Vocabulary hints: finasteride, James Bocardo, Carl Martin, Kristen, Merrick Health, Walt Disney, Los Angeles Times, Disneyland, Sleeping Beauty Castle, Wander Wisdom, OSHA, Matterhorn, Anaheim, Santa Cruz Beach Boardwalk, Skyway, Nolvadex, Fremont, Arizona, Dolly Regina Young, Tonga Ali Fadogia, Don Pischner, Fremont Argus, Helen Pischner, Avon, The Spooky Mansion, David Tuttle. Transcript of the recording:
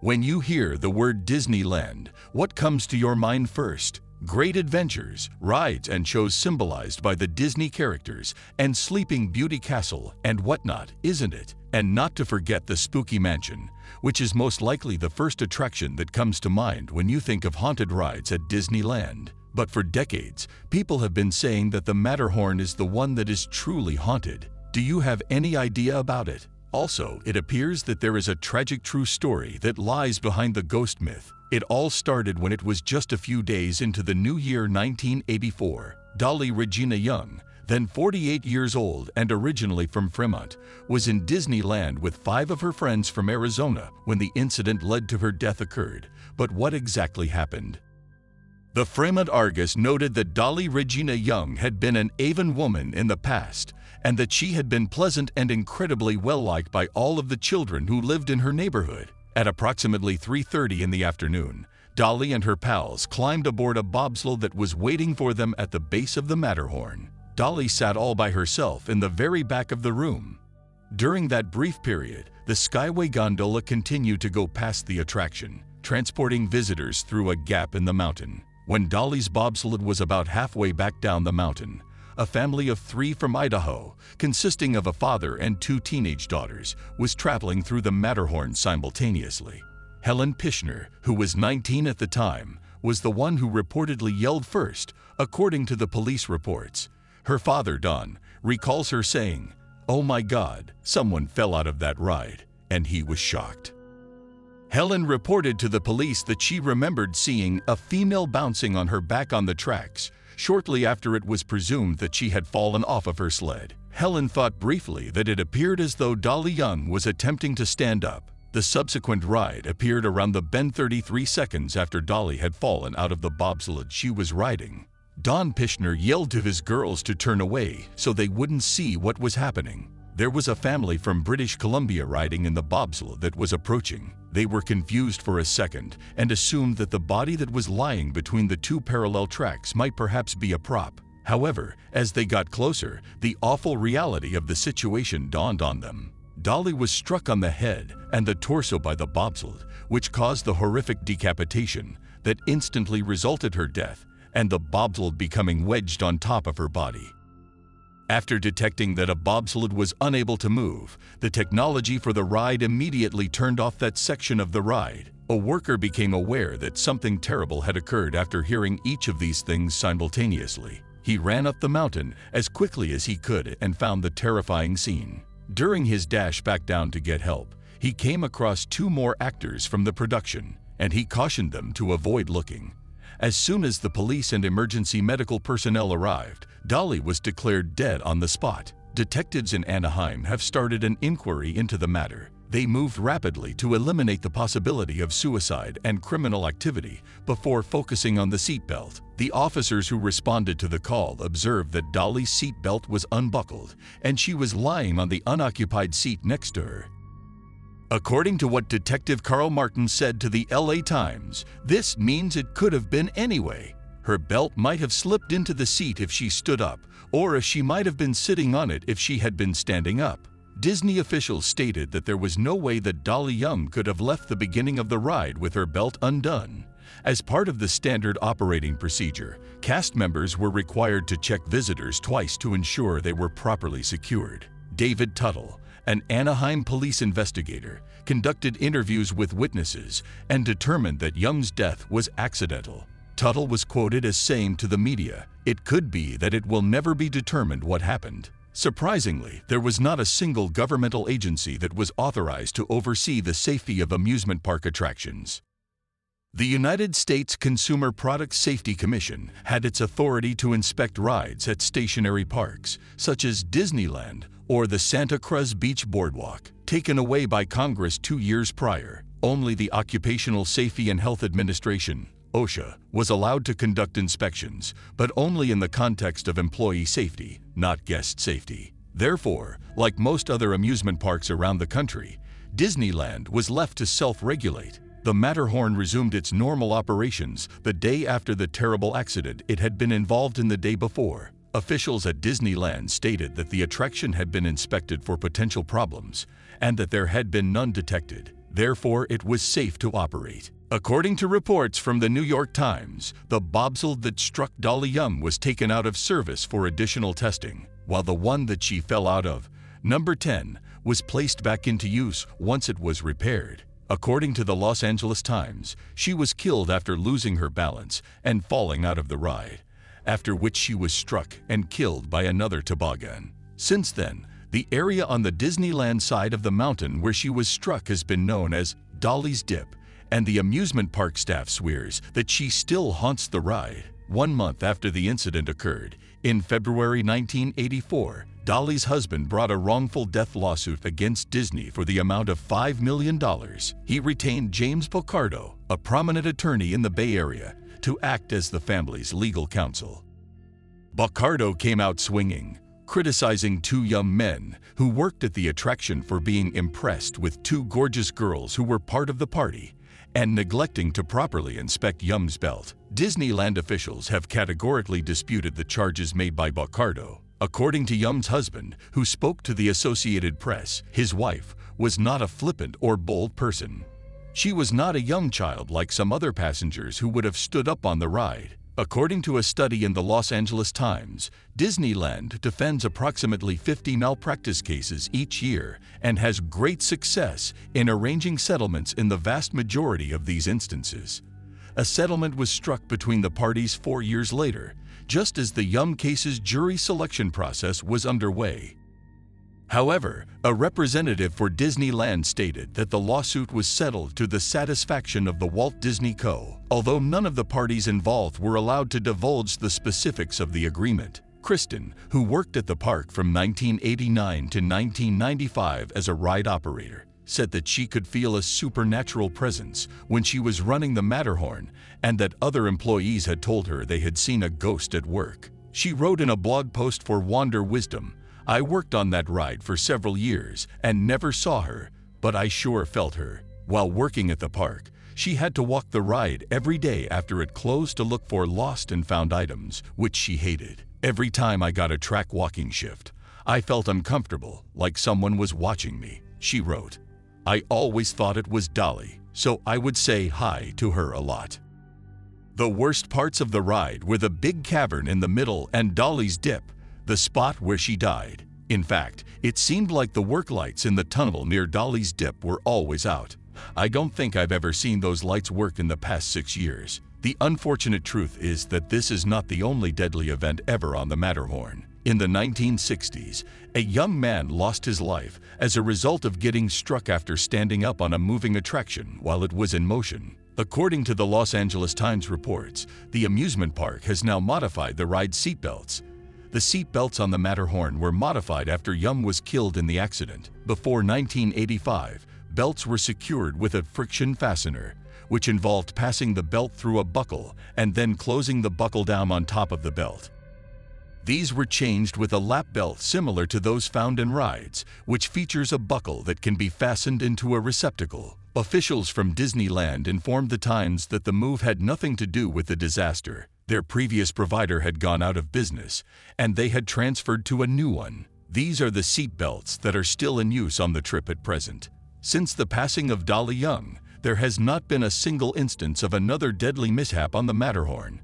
When you hear the word Disneyland, what comes to your mind first? Great adventures, rides and shows symbolized by the Disney characters, and Sleeping Beauty Castle and whatnot, isn't it? And not to forget the Spooky Mansion, which is most likely the first attraction that comes to mind when you think of haunted rides at Disneyland. But for decades, people have been saying that the Matterhorn is the one that is truly haunted. Do you have any idea about it? Also, it appears that there is a tragic true story that lies behind the ghost myth. It all started when it was just a few days into the new year 1984. Dolly Regina Young, then 48 years old and originally from Fremont, was in Disneyland with 5 of her friends from Arizona when the incident led to her death occurred. But what exactly happened? The Fremont Argus noted that Dolly Regina Young had been an Avon woman in the past, and that she had been pleasant and incredibly well-liked by all of the children who lived in her neighborhood. At approximately 3:30 in the afternoon, Dolly and her pals climbed aboard a bobsled that was waiting for them at the base of the Matterhorn. Dolly sat all by herself in the very back of the room. During that brief period, the Skyway gondola continued to go past the attraction, transporting visitors through a gap in the mountain. When Dolly's bobsled was about halfway back down the mountain, a family of 3 from Idaho, consisting of a father and 2 teenage daughters, was traveling through the Matterhorn simultaneously. Helen Pischner, who was 19 at the time, was the one who reportedly yelled first, according to the police reports. Her father, Don, recalls her saying, "Oh my God, someone fell out of that ride," and he was shocked. Helen reported to the police that she remembered seeing a female bouncing on her back on the tracks shortly after it was presumed that she had fallen off of her sled. Helen thought briefly that it appeared as though Dolly Young was attempting to stand up. The subsequent ride appeared around the bend 33 seconds after Dolly had fallen out of the bobsled she was riding. Don Pischner yelled to his girls to turn away so they wouldn't see what was happening. There was a family from British Columbia riding in the bobsled that was approaching. They were confused for a second and assumed that the body that was lying between the 2 parallel tracks might perhaps be a prop. However, as they got closer, the awful reality of the situation dawned on them. Dolly was struck on the head and the torso by the bobsled, which caused the horrific decapitation that instantly resulted her death, and the bobsled becoming wedged on top of her body. After detecting that a bobsled was unable to move, the technology for the ride immediately turned off that section of the ride. A worker became aware that something terrible had occurred after hearing each of these things simultaneously. He ran up the mountain as quickly as he could and found the terrifying scene. During his dash back down to get help, he came across 2 more actors from the production, and he cautioned them to avoid looking. As soon as the police and emergency medical personnel arrived, Dolly was declared dead on the spot. Detectives in Anaheim have started an inquiry into the matter. They moved rapidly to eliminate the possibility of suicide and criminal activity before focusing on the seatbelt. The officers who responded to the call observed that Dolly's seatbelt was unbuckled and she was lying on the unoccupied seat next to her. According to what Detective Carl Martin said to the LA Times, this means it could have been anyway. Her belt might have slipped into the seat if she stood up, or if she might have been sitting on it if she had been standing up. Disney officials stated that there was no way that Dolly Young could have left the beginning of the ride with her belt undone. As part of the standard operating procedure, cast members were required to check visitors twice to ensure they were properly secured. David Tuttle, an Anaheim police investigator, conducted interviews with witnesses and determined that Young's death was accidental. Tuttle was quoted as saying to the media, "It could be that it will never be determined what happened." Surprisingly, there was not a single governmental agency that was authorized to oversee the safety of amusement park attractions. The United States Consumer Product Safety Commission had its authority to inspect rides at stationary parks, such as Disneyland or the Santa Cruz Beach Boardwalk, taken away by Congress 2 years prior. Only the Occupational Safety and Health Administration, OSHA, was allowed to conduct inspections, but only in the context of employee safety, not guest safety. Therefore, like most other amusement parks around the country, Disneyland was left to self-regulate. The Matterhorn resumed its normal operations the day after the terrible accident it had been involved in the day before. Officials at Disneyland stated that the attraction had been inspected for potential problems and that there had been none detected. therefore it was safe to operate. According to reports from the New York Times, the bobsled that struck Dolly Young was taken out of service for additional testing, while the one that she fell out of, number 10, was placed back into use once it was repaired. According to the Los Angeles Times, she was killed after losing her balance and falling out of the ride, after which she was struck and killed by another toboggan. Since then, the area on the Disneyland side of the mountain where she was struck has been known as Dolly's Dip, and the amusement park staff swears that she still haunts the ride. 1 month after the incident occurred, in February 1984, Dolly's husband brought a wrongful death lawsuit against Disney for the amount of $5 million. He retained James Bocardo, a prominent attorney in the Bay Area, to act as the family's legal counsel. Bocardo came out swinging, criticizing two young men who worked at the attraction for being impressed with two gorgeous girls who were part of the party and neglecting to properly inspect Young's belt. Disneyland officials have categorically disputed the charges made by Bocardo. According to Young's husband, who spoke to the Associated Press, his wife was not a flippant or bold person. She was not a young child like some other passengers who would have stood up on the ride. According to a study in the Los Angeles Times, Disneyland defends approximately 50 malpractice cases each year and has great success in arranging settlements in the vast majority of these instances. A settlement was struck between the parties 4 years later, just as the Young case's jury selection process was underway. However, a representative for Disneyland stated that the lawsuit was settled to the satisfaction of the Walt Disney Co., although none of the parties involved were allowed to divulge the specifics of the agreement. Kristen, who worked at the park from 1989 to 1995 as a ride operator, said that she could feel a supernatural presence when she was running the Matterhorn and that other employees had told her they had seen a ghost at work. She wrote in a blog post for Wander Wisdom, "I worked on that ride for several years and never saw her, but I sure felt her." While working at the park, she had to walk the ride every day after it closed to look for lost and found items, which she hated. "Every time I got a track walking shift, I felt uncomfortable, like someone was watching me," she wrote. "I always thought it was Dolly, so I would say hi to her a lot." The worst parts of the ride were the big cavern in the middle and Dolly's Dip, the spot where she died. In fact, it seemed like the work lights in the tunnel near Dolly's Dip were always out. "I don't think I've ever seen those lights worked in the past 6 years." The unfortunate truth is that this is not the only deadly event ever on the Matterhorn. In the 1960s, a young man lost his life as a result of getting struck after standing up on a moving attraction while it was in motion. According to the Los Angeles Times reports, the amusement park has now modified the ride's seatbelts. The seatbelts on the Matterhorn were modified after Young was killed in the accident. Before 1985, belts were secured with a friction fastener, which involved passing the belt through a buckle and then closing the buckle down on top of the belt. These were changed with a lap belt similar to those found in rides, which features a buckle that can be fastened into a receptacle. Officials from Disneyland informed the Times that the move had nothing to do with the disaster. Their previous provider had gone out of business, and they had transferred to a new one. These are the seat belts that are still in use on the trip at present. Since the passing of Dolly Young, there has not been a single instance of another deadly mishap on the Matterhorn.